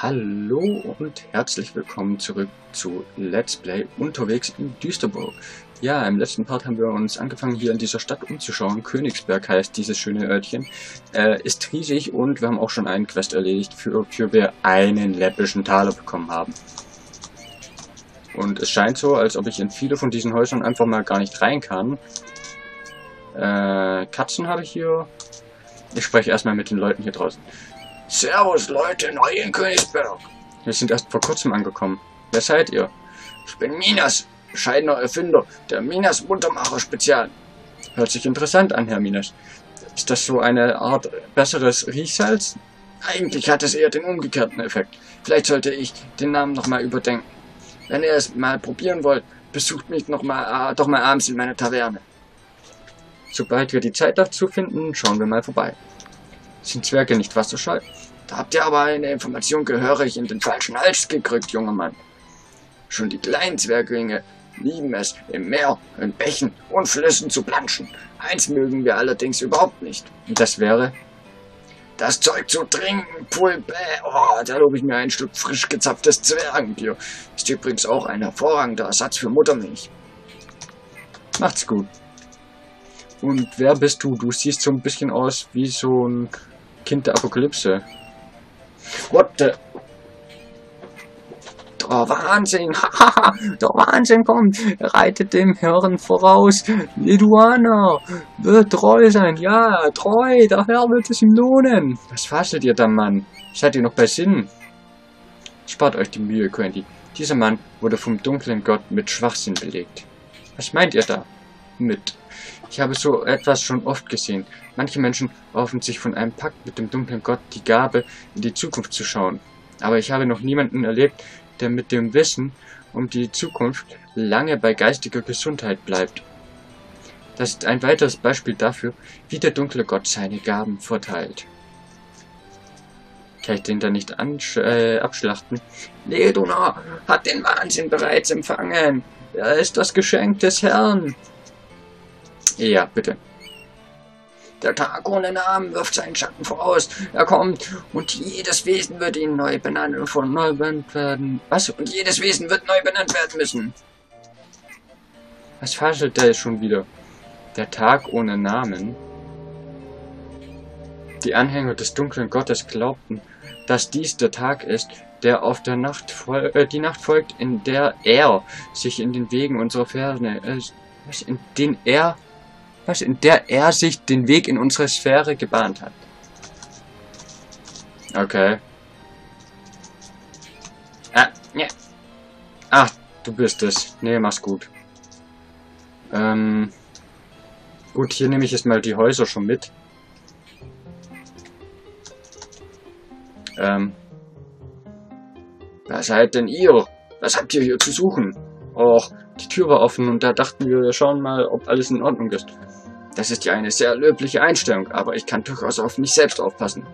Hallo und herzlich willkommen zurück zu Let's Play Unterwegs in Düsterburg. Ja, im letzten Part haben wir uns angefangen, hier in dieser Stadt umzuschauen. Königsberg heißt dieses schöne Örtchen. Ist riesig und wir haben auch schon einen Quest erledigt, für wir einen läppischen Taler bekommen haben. Und es scheint so, als ob ich in viele von diesen Häusern einfach mal gar nicht rein kann. Katzen habe ich hier. Ich spreche erstmal mit den Leuten hier draußen. Servus Leute, neu in Königsberg. Wir sind erst vor kurzem angekommen. Wer seid ihr? Ich bin Minas, bescheidener Erfinder der Minas-Muntermacher-Spezial. Hört sich interessant an, Herr Minas. Ist das so eine Art besseres Riechsalz? Eigentlich hat es eher den umgekehrten Effekt. Vielleicht sollte ich den Namen nochmal überdenken. Wenn ihr es mal probieren wollt, besucht mich doch mal abends in meiner Taverne. Sobald wir die Zeit dazu finden, schauen wir mal vorbei. Sind Zwerge nicht wasserscheu? Da habt ihr aber eine Information gehörig in den falschen Hals gekriegt, junger Mann. Schon die kleinen Zwerglinge lieben es, im Meer, in Bächen und Flüssen zu planschen. Eins mögen wir allerdings überhaupt nicht. Und das wäre? Das Zeug zu trinken, Pulpe. Oh, da lobe ich mir ein Stück frisch gezapftes Zwergenbier. Ist übrigens auch ein hervorragender Ersatz für Muttermilch. Macht's gut. Und wer bist du? Du siehst so ein bisschen aus wie so ein Kind der Apokalypse. What the? Der Wahnsinn! Haha! Der Wahnsinn kommt! Reitet dem Herrn voraus! Liduana! Wird treu sein! Ja, treu! Der Herr wird es ihm lohnen! Was fastet ihr da, Mann? Seid ihr noch bei Sinn? Spart euch die Mühe, Quendi. Dieser Mann wurde vom dunklen Gott mit Schwachsinn belegt. Was meint ihr da? Mit. Ich habe so etwas schon oft gesehen. Manche Menschen erhoffen sich von einem Pakt mit dem dunklen Gott die Gabe, in die Zukunft zu schauen. Aber ich habe noch niemanden erlebt, der mit dem Wissen um die Zukunft lange bei geistiger Gesundheit bleibt. Das ist ein weiteres Beispiel dafür, wie der dunkle Gott seine Gaben verteilt. Kann ich den da nicht abschlachten? Nee, Donar hat den Wahnsinn bereits empfangen. Er ist das Geschenk des Herrn. Ja, bitte. Der Tag ohne Namen wirft seinen Schatten voraus. Er kommt und jedes Wesen wird neu benannt werden. Was? Und jedes Wesen wird neu benannt werden müssen. Was faselt der schon wieder? Der Tag ohne Namen? Die Anhänger des dunklen Gottes glaubten, dass dies der Tag ist, der auf der Nacht folgt, in der er sich in den Wegen unserer Ferne... in der er sich den Weg in unsere Sphäre gebahnt hat. Okay. Ne. Ach, du bist es. Nee, mach's gut. Gut, hier nehme ich jetzt mal die Häuser schon mit. Wer seid denn ihr? Was habt ihr hier zu suchen? Och, die Tür war offen und da dachten wir, wir schauen mal, ob alles in Ordnung ist. Das ist ja eine sehr löbliche Einstellung, aber ich kann durchaus auf mich selbst aufpassen.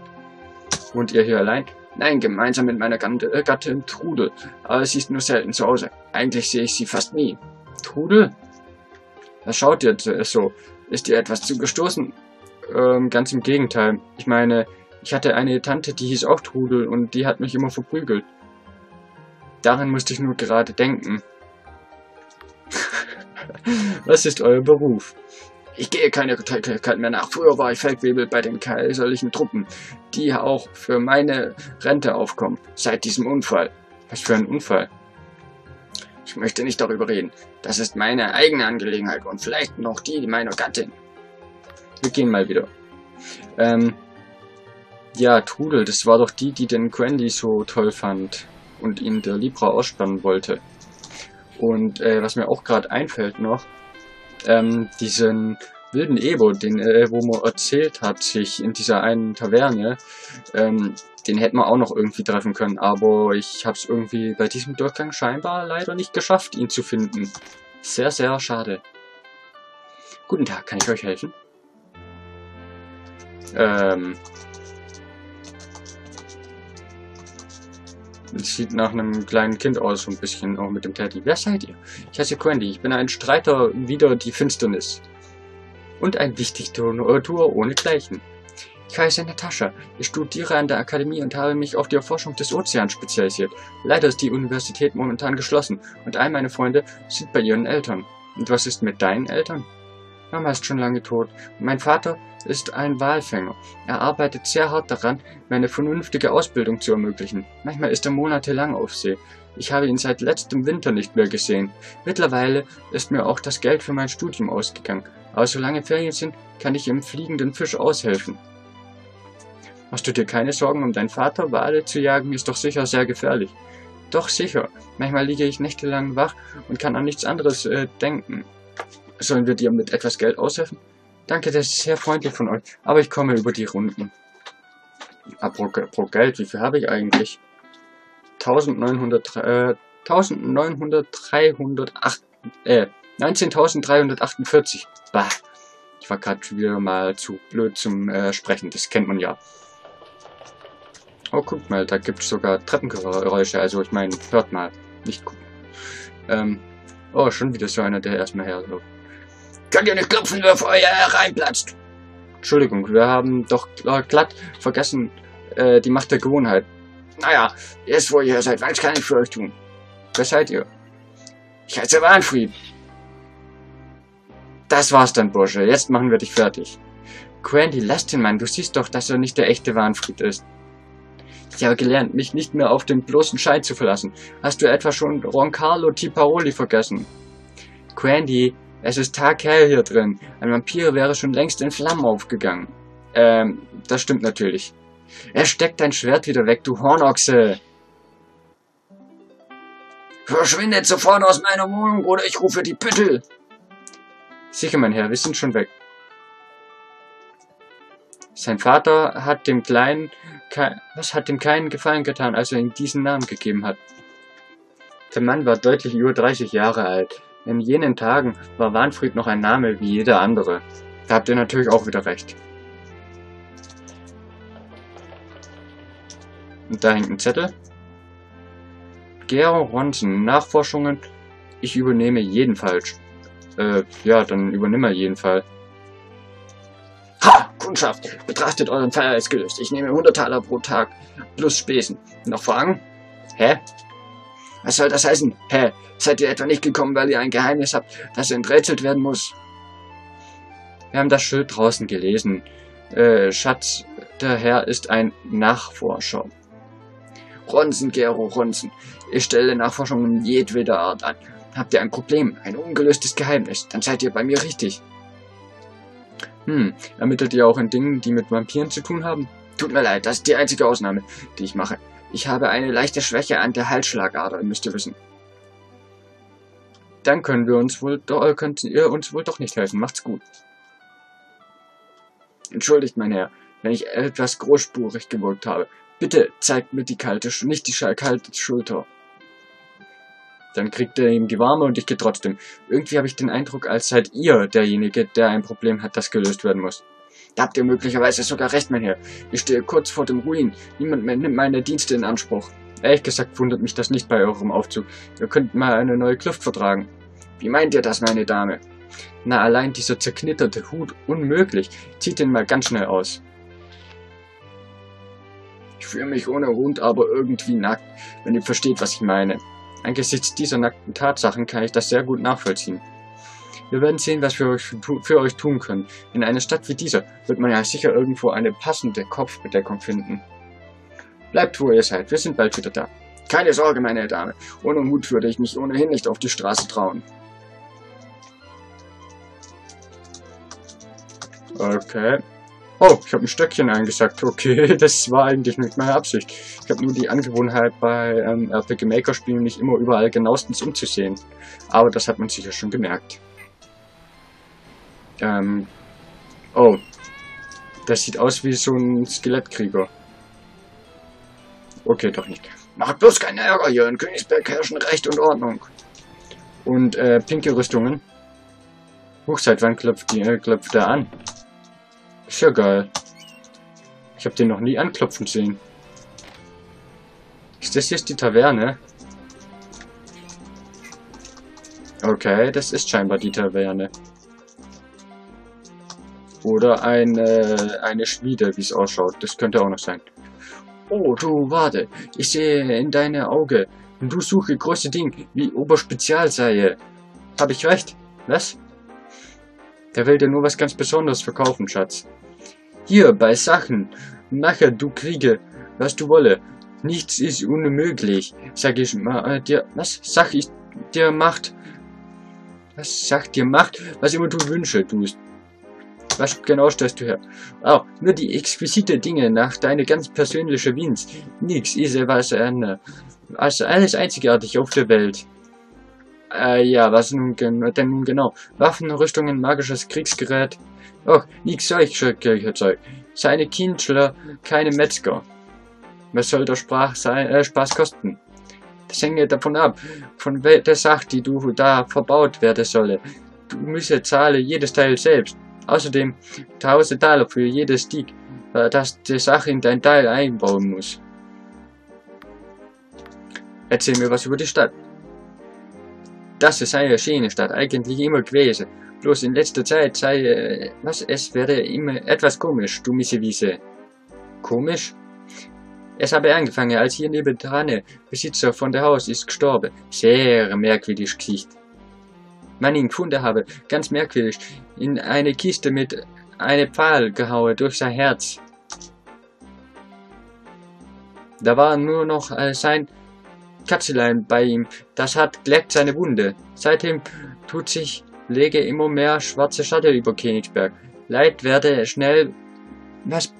Wohnt ihr hier allein? Nein, gemeinsam mit meiner Gattin Trudel, aber sie ist nur selten zu Hause. Eigentlich sehe ich sie fast nie. Trudel? Was schaut ihr so? Ist ihr etwas zugestoßen? Ganz im Gegenteil. Ich meine, ich hatte eine Tante, die hieß auch Trudel und die hat mich immer verprügelt. Daran musste ich nur gerade denken. Was ist euer Beruf? Ich gehe keine Tätigkeit mehr nach. Früher war ich Feldwebel bei den kaiserlichen Truppen, die auch für meine Rente aufkommen, seit diesem Unfall. Was für ein Unfall? Ich möchte nicht darüber reden. Das ist meine eigene Angelegenheit und vielleicht noch die meiner Gattin. Wir gehen mal wieder. Ja, Trudel, das war doch die, die den Grandy so toll fand und ihn der Libra ausspannen wollte. Und was mir auch gerade einfällt noch, diesen wilden Ebo, den Ebo erzählt hat, sich in dieser einen Taverne, den hätten wir auch noch irgendwie treffen können, aber ich habe es irgendwie bei diesem Durchgang scheinbar leider nicht geschafft, ihn zu finden. Sehr, sehr schade. Guten Tag, kann ich euch helfen? Es sieht nach einem kleinen Kind aus, so ein bisschen, auch mit dem Teddy. Wer seid ihr? Ich heiße Quendi, ich bin ein Streiter wider die Finsternis. Und ein wichtiger Tour ohnegleichen. Ich heiße Natascha. Ich studiere an der Akademie und habe mich auf die Erforschung des Ozeans spezialisiert. Leider ist die Universität momentan geschlossen und all meine Freunde sind bei ihren Eltern. Und was ist mit deinen Eltern? Mama ist schon lange tot. Mein Vater ist ein Walfänger. Er arbeitet sehr hart daran, mir eine vernünftige Ausbildung zu ermöglichen. Manchmal ist er monatelang auf See. Ich habe ihn seit letztem Winter nicht mehr gesehen. Mittlerweile ist mir auch das Geld für mein Studium ausgegangen. Aber solange Ferien sind, kann ich im fliegenden Fisch aushelfen. Machst du dir keine Sorgen um deinen Vater? Wale zu jagen ist doch sicher sehr gefährlich. Doch sicher. Manchmal liege ich nächtelang wach und kann an nichts anderes denken. Sollen wir dir mit etwas Geld aushelfen? Danke, das ist sehr freundlich von euch, aber ich komme über die Runden. Pro Geld, wie viel habe ich eigentlich? 19.348. Bah, ich war gerade wieder mal zu blöd zum Sprechen, das kennt man ja. Oh, guck mal, da gibt es sogar Treppengeräusche, also ich meine, hört mal, nicht gucken. Oh, schon wieder so einer, der erstmal herläuft. Könnt ihr nicht klopfen, bevor ihr reinplatzt? Entschuldigung, wir haben doch glatt vergessen, die Macht der Gewohnheit. Naja, jetzt wo ihr seid, was kann ich für euch tun? Wer seid ihr? Ich heiße Wahnfried. Das war's dann, Bursche. Jetzt machen wir dich fertig. Quendi, lass den Mann. Du siehst doch, dass er nicht der echte Wahnfried ist. Ich habe gelernt, mich nicht mehr auf den bloßen Schein zu verlassen. Hast du etwa schon Roncarlo Tiparoli vergessen? Quendi, es ist taghell hier drin. Ein Vampir wäre schon längst in Flammen aufgegangen. Das stimmt natürlich. Er steckt dein Schwert wieder weg, du Hornochse. Verschwindet sofort aus meiner Wohnung oder ich rufe die Büttel. Sicher, mein Herr, wir sind schon weg. Sein Vater hat dem Kleinen... Was hat dem Kleinen Gefallen getan, als er ihm diesen Namen gegeben hat? Der Mann war deutlich über 30 Jahre alt. In jenen Tagen war Wahnfried noch ein Name wie jeder andere. Da habt ihr natürlich auch wieder recht. Und da hängt ein Zettel. Gero Ronsen, Nachforschungen. Ich übernehme jeden Fall. Ja, dann übernimm mal jeden Fall. Ha! Kundschaft! Betrachtet euren Fall als gelöst. Ich nehme 100 Taler pro Tag plus Spesen. Noch Fragen? Hä? Was soll das heißen? Hä? Seid ihr etwa nicht gekommen, weil ihr ein Geheimnis habt, das enträtselt werden muss? Wir haben das Schild draußen gelesen. Schatz, der Herr ist ein Nachforscher. Ronsen, Gero, Ronsen. Ich stelle Nachforschungen jedweder Art an. Habt ihr ein Problem, ein ungelöstes Geheimnis, dann seid ihr bei mir richtig. Ermittelt ihr auch in Dingen, die mit Vampiren zu tun haben? Tut mir leid, das ist die einzige Ausnahme, die ich mache. Ich habe eine leichte Schwäche an der Halsschlagader, müsst ihr wissen. Dann könnt ihr uns wohl doch nicht helfen. Macht's gut. Entschuldigt, mein Herr, wenn ich etwas großspurig gewirkt habe. Bitte zeigt mir nicht die kalte Schulter. Dann kriegt er ihm die warme und ich gehe trotzdem. Irgendwie habe ich den Eindruck, als seid ihr derjenige, der ein Problem hat, das gelöst werden muss. Da habt ihr möglicherweise sogar recht, mein Herr. Ich stehe kurz vor dem Ruin. Niemand mehr nimmt meine Dienste in Anspruch. Ehrlich gesagt wundert mich das nicht bei eurem Aufzug. Ihr könnt mal eine neue Kluft vertragen. Wie meint ihr das, meine Dame? Na, allein dieser zerknitterte Hut, unmöglich. Zieht den mal ganz schnell aus. Ich fühle mich ohne Hund, aber irgendwie nackt, wenn ihr versteht, was ich meine. Angesichts dieser nackten Tatsachen kann ich das sehr gut nachvollziehen. Wir werden sehen, was wir für euch tun können. In einer Stadt wie dieser wird man ja sicher irgendwo eine passende Kopfbedeckung finden. Bleibt, wo ihr seid. Wir sind bald wieder da. Keine Sorge, meine Dame. Ohne Mut würde ich mich ohnehin nicht auf die Straße trauen. Okay. Oh, ich habe ein Stöckchen eingesackt. Okay, das war eigentlich nicht meine Absicht. Ich habe nur die Angewohnheit, bei RPG-Maker-Spielen nicht immer überall genauestens umzusehen. Aber das hat man sicher schon gemerkt. Oh. Das sieht aus wie so ein Skelettkrieger. Okay, doch nicht. Macht bloß keinen Ärger hier. In Königsberg herrschen Recht und Ordnung. Und pinke Rüstungen. Huch, seit wann klopft er an? Ist ja geil. Ich habe den noch nie anklopfen sehen. Ist das jetzt die Taverne? Okay, das ist scheinbar die Taverne. Oder eine Schmiede, wie es ausschaut. Das könnte auch noch sein. Oh, du, warte. Ich sehe in deine Augen. Du suche große Ding, wie Oberspezialseie. Habe ich recht? Was? Der will dir nur was ganz Besonderes verkaufen, Schatz. Hier, bei Sachen. Mache, du kriege, was du wolle. Nichts ist unmöglich. Sag ich mal dir, was? Sag ich dir Macht. Was sagt dir Macht? Was immer du wünsche, tust. Was genau stellst du her? Oh, nur die exquisite Dinge nach deine ganz persönliche Wins. Nix ist was anderes. Also alles einzigartig auf der Welt. Ja, was nun denn nun genau? Waffen, Rüstungen, magisches Kriegsgerät. Och, nix solcher Zeug. Seine Kindler, keine Metzger. Was soll der Spaß kosten? Das hänge davon ab, von der Sache, die du da verbaut werden solle. Du müsse zahle jedes Teil selbst. Außerdem 1000 Taler für jedes Stick, das die Sache in dein Teil einbauen muss. Erzähl mir was über die Stadt. Das ist eine schöne Stadt, eigentlich immer gewesen. Bloß in letzter Zeit sei es wäre immer etwas komisch, du Missewiese. Komisch? Es habe angefangen, als hier neben dran Besitzer von der Haus ist gestorben. Sehr merkwürdig Gesicht. Man ihn gefunden habe, ganz merkwürdig, in eine Kiste mit einem Pfahl gehauen durch sein Herz. Da war nur noch sein Katzelein bei ihm, das hat geleckt seine Wunde. Seitdem tut sich lege immer mehr schwarze Schatten über Königsberg. Leid werde schnell was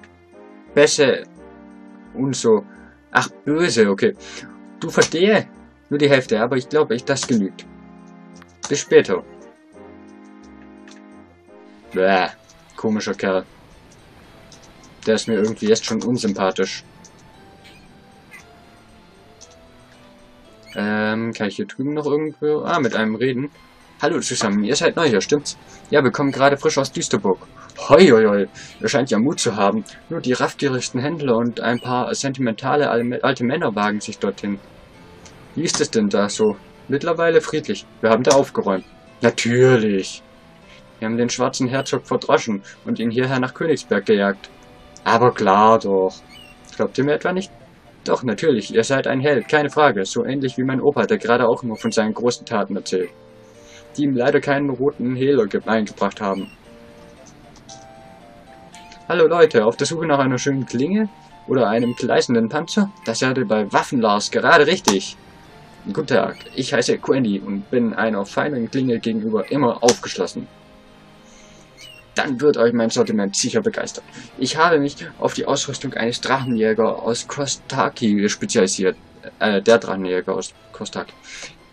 besser und so. Ach, böse, okay. Du verstehe? Nur die Hälfte, aber ich glaube, das genügt. Bis später. Bäh, komischer Kerl. Der ist mir irgendwie jetzt schon unsympathisch. Kann ich hier drüben noch irgendwo... Ah, mit einem reden. Hallo zusammen, ihr seid neu hier, stimmt's? Ja, wir kommen gerade frisch aus Düsterburg. Hoi, hoi, hoi. Ihr scheint ja Mut zu haben. Nur die raffgierigsten Händler und ein paar sentimentale alte Männer wagen sich dorthin. Wie ist es denn da so? Mittlerweile friedlich. Wir haben da aufgeräumt. Natürlich. Wir haben den schwarzen Herzog verdroschen und ihn hierher nach Königsberg gejagt. Aber klar doch. Glaubt ihr mir etwa nicht? Doch, natürlich. Ihr seid ein Held, keine Frage. So ähnlich wie mein Opa, der gerade auch nur von seinen großen Taten erzählt. Die ihm leider keinen roten Hehler eingebracht haben. Hallo Leute, auf der Suche nach einer schönen Klinge? Oder einem gleißenden Panzer? Das seid ihr bei Waffen, Lars, gerade richtig. Guten Tag, ich heiße Quendi und bin einer feinen Klinge gegenüber immer aufgeschlossen. Dann wird euch mein Sortiment sicher begeistern. Ich habe mich auf die Ausrüstung eines Drachenjägers aus Kostaki spezialisiert. Der Drachenjäger aus Kostaki.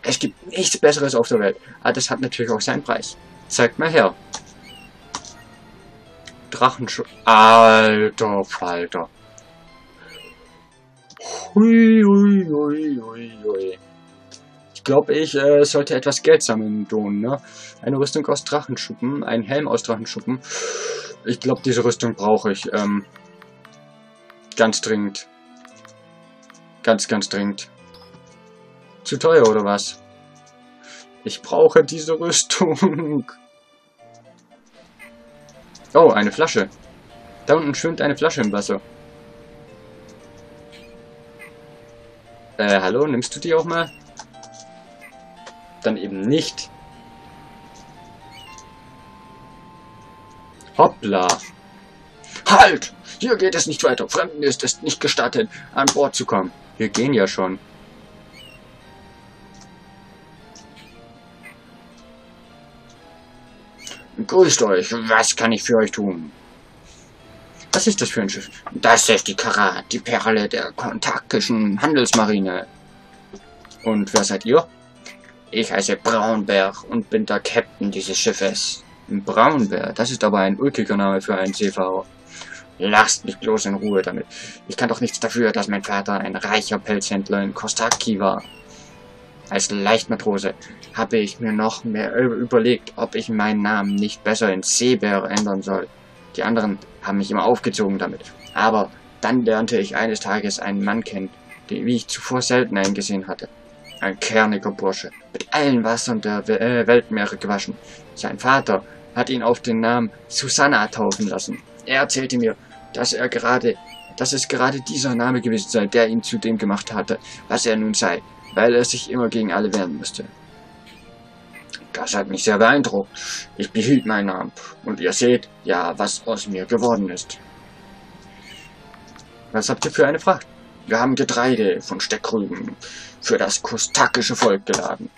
Es gibt nichts Besseres auf der Welt, aber das hat natürlich auch seinen Preis. Zeigt mal her. Drachenschutz. Alter Falter. Hui, hui, hui, hui, hui. Ich glaube, ich sollte etwas Geld sammeln, Don, ne? Eine Rüstung aus Drachenschuppen, ein Helm aus Drachenschuppen. Ich glaube, diese Rüstung brauche ich. Ganz dringend. Ganz dringend. Zu teuer, oder was? Ich brauche diese Rüstung. Oh, eine Flasche. Da unten schwimmt eine Flasche im Wasser. Hallo, nimmst du die auch mal? Dann eben nicht. Hoppla. Halt! Hier geht es nicht weiter. Fremden ist es nicht gestattet, an Bord zu kommen. Wir gehen ja schon. Grüßt euch. Was kann ich für euch tun? Was ist das für ein Schiff? Das ist die Karat, die Perle der kontakischen Handelsmarine. Und wer seid ihr? Ich heiße Braunbär und bin der Captain dieses Schiffes. Braunbär, das ist aber ein ulkiger Name für einen Seefahrer. Lasst mich bloß in Ruhe damit. Ich kann doch nichts dafür, dass mein Vater ein reicher Pelzhändler in Kostaki war. Als Leichtmatrose habe ich mir noch mehr überlegt, ob ich meinen Namen nicht besser in Seebär ändern soll. Die anderen haben mich immer aufgezogen damit. Aber dann lernte ich eines Tages einen Mann kennen, den ich zuvor selten eingesehen hatte. Ein kerniger Bursche, mit allen Wassern der Weltmeere gewaschen. Sein Vater hat ihn auf den Namen Susanna taufen lassen. Er erzählte mir, dass es gerade dieser Name gewesen sei, der ihn zu dem gemacht hatte, was er nun sei, weil er sich immer gegen alle wehren musste. Das hat mich sehr beeindruckt. Ich behielt meinen Namen und ihr seht ja, was aus mir geworden ist. Was habt ihr für eine Fracht? Wir haben Getreide von Steckrüben für das kostakische Volk geladen.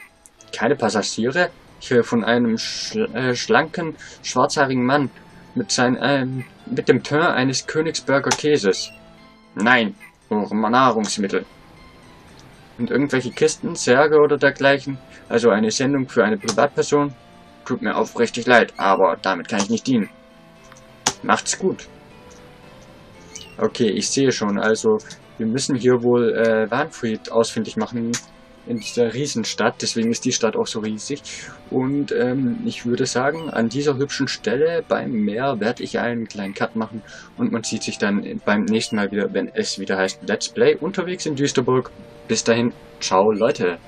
Keine Passagiere? Ich höre von einem schlanken, schwarzhaarigen Mann mit dem Teint eines Königsberger Käses. Nein, nur Nahrungsmittel. Und irgendwelche Kisten, Särge oder dergleichen, also eine Sendung für eine Privatperson, tut mir aufrichtig leid, aber damit kann ich nicht dienen. Macht's gut. Okay, ich sehe schon, also wir müssen hier wohl Wahnfried ausfindig machen in dieser Riesenstadt, deswegen ist die Stadt auch so riesig. Und ich würde sagen, an dieser hübschen Stelle beim Meer werde ich einen kleinen Cut machen und man sieht sich dann beim nächsten Mal wieder, wenn es wieder heißt Let's Play unterwegs in Düsterburg. Bis dahin, ciao Leute!